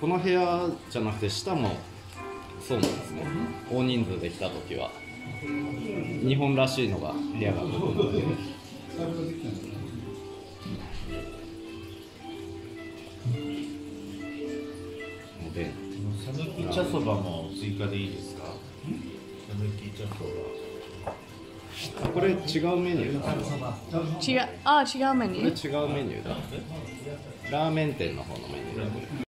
この部屋じゃなくて下もそうなんですね。大人数で来た時は日本らしいのが部屋が出てくるんでおでんさぬき茶そばも追加でいいですか？さぬき茶そばこれ違うメニューだ。違うメニューだ。ラーメン店の方のメニューだ。